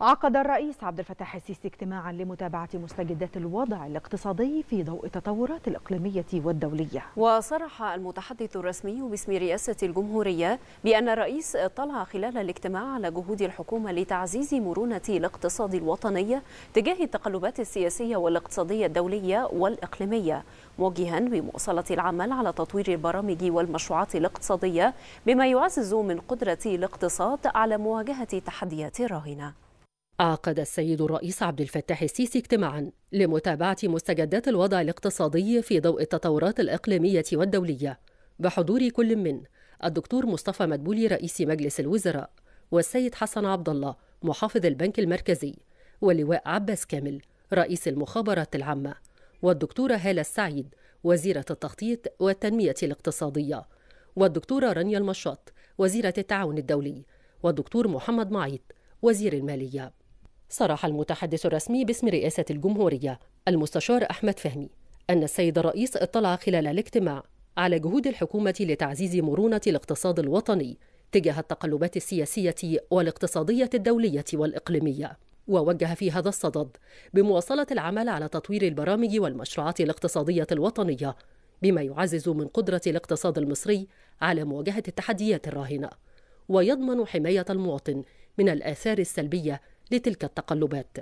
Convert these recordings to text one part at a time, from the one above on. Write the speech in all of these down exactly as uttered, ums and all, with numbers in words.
عقد الرئيس عبد الفتاح السيسي اجتماعا لمتابعة مستجدات الوضع الاقتصادي في ضوء التطورات الإقليمية والدولية. وصرح المتحدث الرسمي باسم رئاسة الجمهورية بأن الرئيس اطلع خلال الاجتماع على جهود الحكومة لتعزيز مرونة الاقتصاد الوطني تجاه التقلبات السياسية والاقتصادية الدولية والإقليمية، موجها بمواصلة العمل على تطوير البرامج والمشروعات الاقتصادية بما يعزز من قدرة الاقتصاد على مواجهة تحديات راهنة. عقد السيد الرئيس عبد الفتاح السيسي اجتماعاً لمتابعة مستجدات الوضع الاقتصادي في ضوء التطورات الإقليمية والدولية بحضور كل من الدكتور مصطفى مدبولي رئيس مجلس الوزراء، والسيد حسن عبد الله محافظ البنك المركزي، واللواء عباس كامل رئيس المخابرات العامة، والدكتورة هالة السعيد وزيرة التخطيط والتنمية الاقتصادية، والدكتورة رانيا المشاط وزيرة التعاون الدولي، والدكتور محمد معيط وزير المالية. صرح المتحدث الرسمي باسم رئاسة الجمهورية المستشار أحمد فهمي أن السيد الرئيس اطلع خلال الاجتماع على جهود الحكومة لتعزيز مرونة الاقتصاد الوطني تجاه التقلبات السياسية والاقتصادية الدولية والإقليمية، ووجه في هذا الصدد بمواصلة العمل على تطوير البرامج والمشروعات الاقتصادية الوطنية بما يعزز من قدرة الاقتصاد المصري على مواجهة التحديات الراهنة ويضمن حماية المواطن من الآثار السلبية لتلك التقلبات،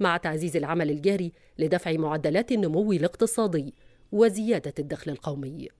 مع تعزيز العمل الجاري لدفع معدلات النمو الاقتصادي وزيادة الدخل القومي.